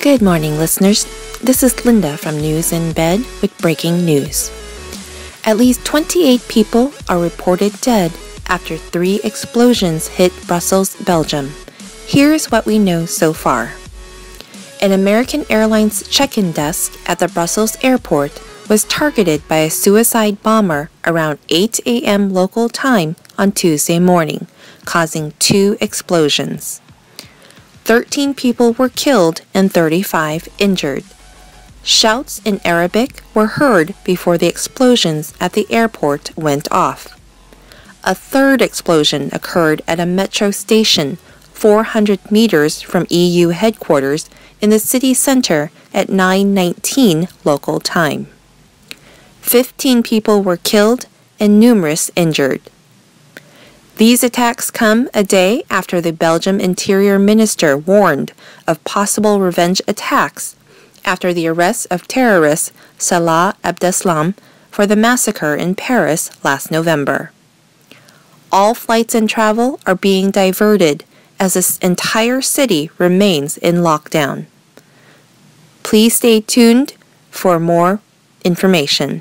Good morning, listeners. This is Linda from News in Bed with breaking news. At least 28 people are reported dead after 3 explosions hit Brussels, Belgium. Here's what we know so far. An American Airlines check-in desk at the Brussels airport was targeted by a suicide bomber around 8 a.m. local time on Tuesday morning, causing 2 explosions. 13 people were killed and 35 injured. Shouts in Arabic were heard before the explosions at the airport went off. A third explosion occurred at a metro station 400 meters from EU headquarters in the city center at 9:19 local time. 15 people were killed and numerous injured. These attacks come a day after the Belgian Interior Minister warned of possible revenge attacks after the arrest of terrorist Salah Abdeslam for the massacre in Paris last November. All flights and travel are being diverted as this entire city remains in lockdown. Please stay tuned for more information.